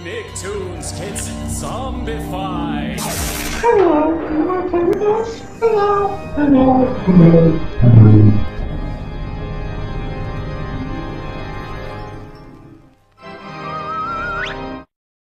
Nicktoons Get Zombified! Hello, you wanna play with us? Hello, hello, hello, hello.